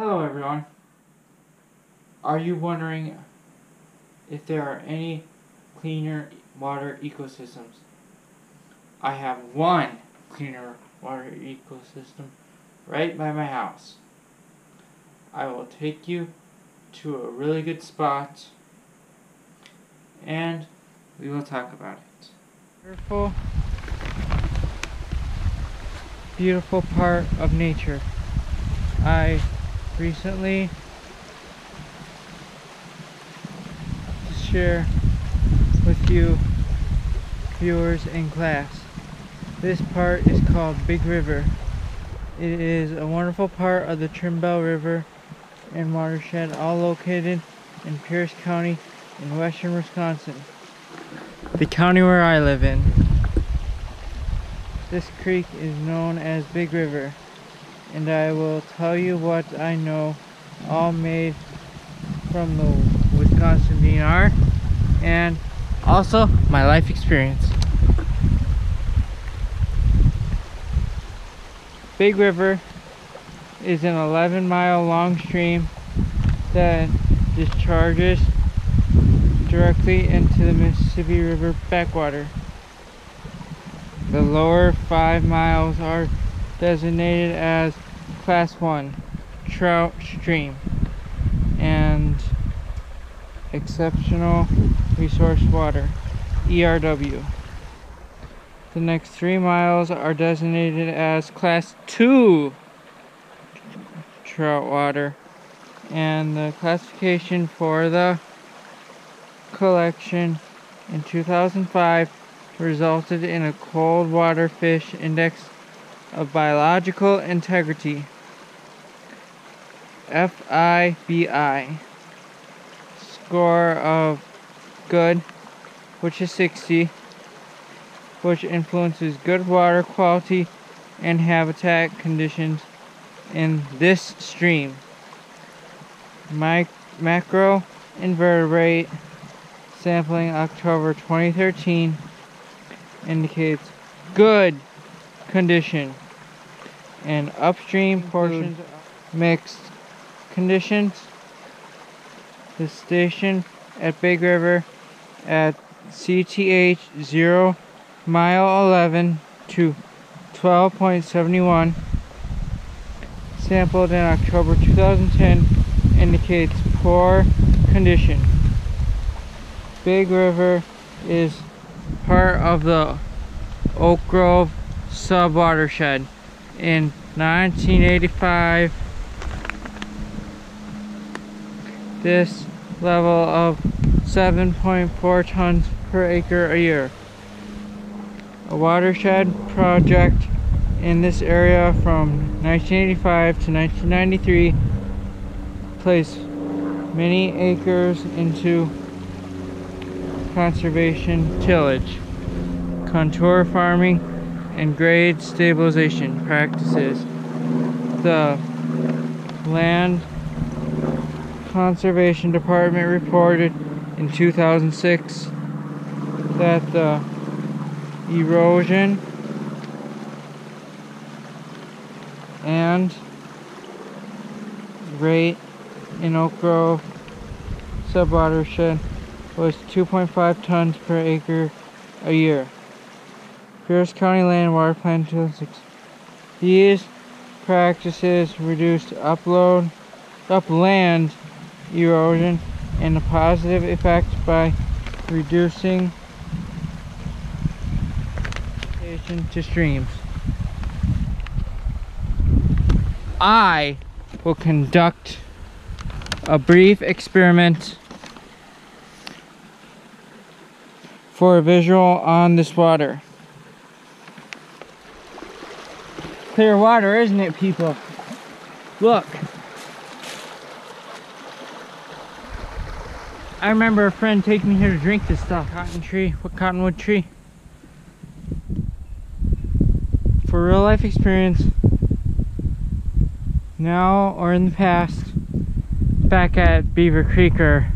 Hello everyone. Are you wondering if there are any cleaner water ecosystems? I have one cleaner water ecosystem right by my house. I will take you to a really good spot and we will talk about it. Beautiful part of nature. I recently to share with you viewers and class. This part is called Big River. It is a wonderful part of the Trimbelle River and watershed, all located in Pierce County in western Wisconsin, the county where I live in. This creek is known as Big River, and I will tell you what I know, all made from the Wisconsin DNR and also my life experience. Big River is an 11-mile long stream that discharges directly into the Mississippi River backwater. The lower 5 miles are designated as Class 1 trout stream and exceptional resource water, ERW. The next 3 miles are designated as Class 2 trout water, and the classification for the collection in 2005 resulted in a cold water fish index of biological integrity, FIBI, score of good, which is 60, which influences good water quality and habitat conditions in this stream. Macroinvertebrate sampling October 2013 indicates good condition and upstream portions mixed conditions. The station at Big River at CTH 0 mile 11 to 12.71 sampled in October 2010 indicates poor condition. Big River is part of the Oak Grove subwatershed. In 1985, this level of 7.4 tons per acre a year. A watershed project in this area from 1985 to 1993 placed many acres into conservation tillage, contour farming, and grade stabilization practices. The Land Conservation Department reported in 2006 that the erosion and rate in Oak Grove subwatershed was 2.5 tons per acre a year. Pierce County Land Water Plan 2006. These practices reduced upland erosion and a positive effect by reducing to streams. I will conduct a brief experiment for a visual on this water. Clear water, isn't it, people? Look. I remember a friend taking me here to drink this stuff. Cottonwood tree. For real life experience, now or in the past, back at Beaver Creek or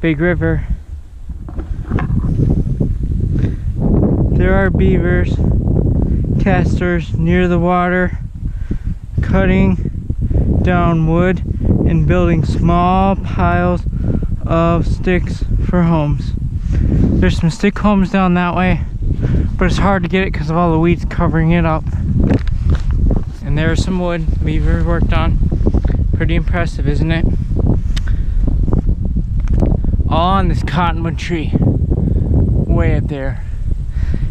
Big River, there are beavers, casters near the water, cutting down wood and building small piles of sticks for homes. There's some stick homes down that way, but it's hard to get it because of all the weeds covering it up. And there's some wood Beaver worked on. Pretty impressive, isn't it? All on this cottonwood tree way up there.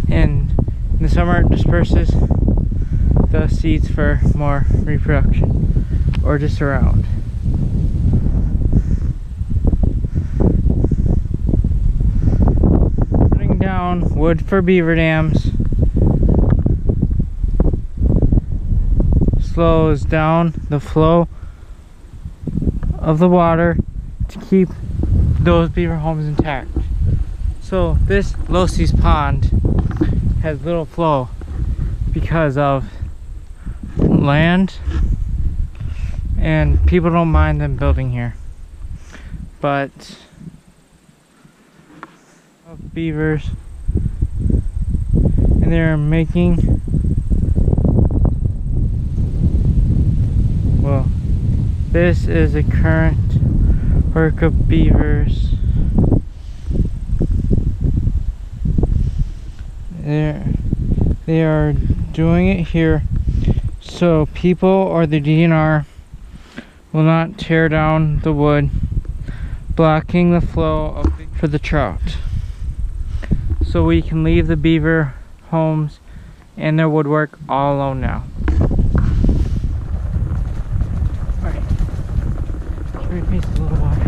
And in the summer it disperses the seeds for more reproduction, or just around. Putting down wood for beaver dams slows down the flow of the water to keep those beaver homes intact. So this Lossi's pond has little flow because of land, and people don't mind them building here, but of beavers, and they're making, well, this is a current work of beavers. They are doing it here so people or the DNR will not tear down the wood, blocking the flow for the trout. So we can leave the beaver homes and their woodwork all alone now. Alright, give me a little water.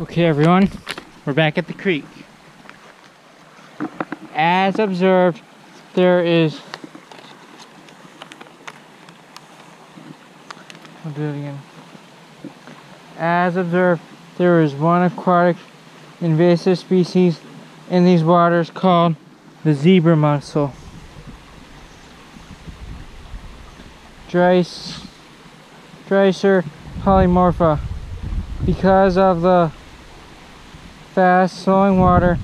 Okay everyone, we're back at the creek. As observed, there is, I'll do it again. As observed, there is one aquatic invasive species in these waters called the zebra mussel. Dreissena polymorpha. Because of the fast flowing water,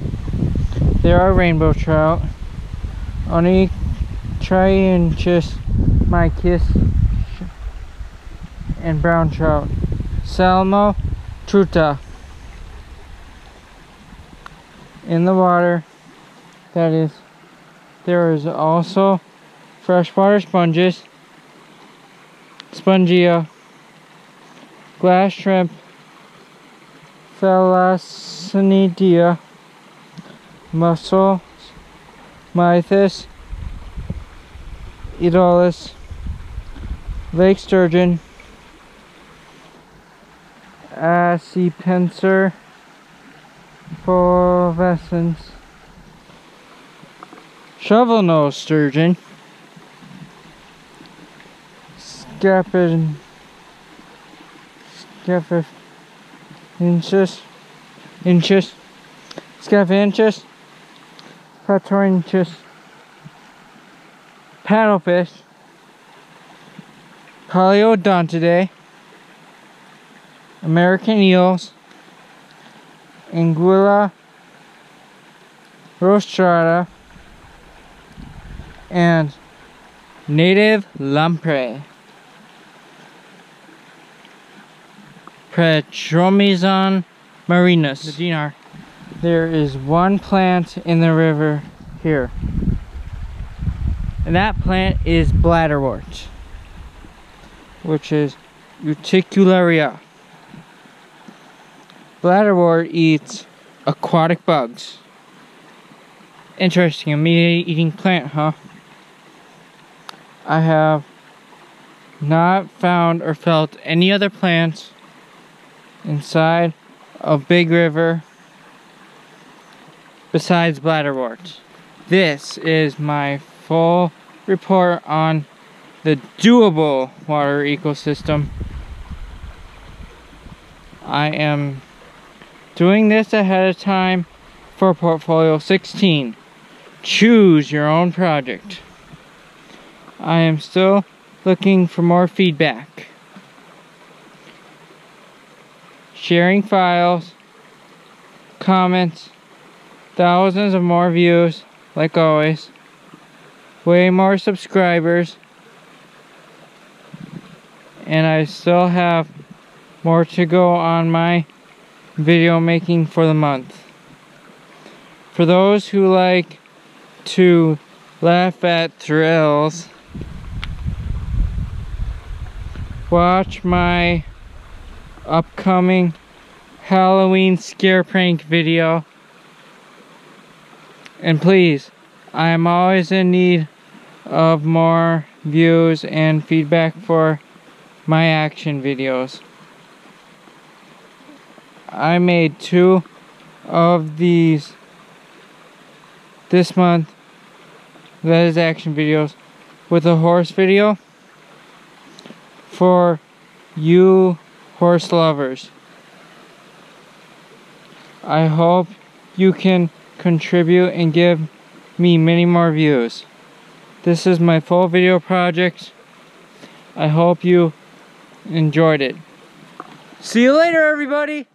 there are rainbow trout, Oncorhynchus mykiss, and brown trout, Salmo trutta, in the water. That is, there is also freshwater sponges, Spongia, glass shrimp, Thalassinia, mussels, mythis, Edolis, lake sturgeon, Acipenser, fluorescence, shovel-nosed sturgeon, Scaphinchus, Petromyzon, paddlefish, Polyodontidae, American eels, Anguilla rostrata, and native lamprey, Petromyzon marinus. The DNR. There is one plant in the river here, and that plant is bladderwort, which is Utricularia. Bladderwort eats aquatic bugs. Interesting, a meat-eating plant, huh? I have not found or felt any other plants inside a big river besides bladderwort. This is my full report on the doable water ecosystem. I am doing this ahead of time for portfolio 16. Choose your own project. I am still looking for more feedback. Sharing files, comments, Thousands of more views, like always. Way more subscribers. And I still have more to go on my video making for the month. For those who like to laugh at thrills, watch my upcoming Halloween scare prank video. And please, I am always in need of more views and feedback for my action videos. I made 2 of these this month, that is action videos, with a horse video for you horse lovers. I hope you can contribute and give me many more views. This is my full video project. I hope you enjoyed it. See you later, everybody!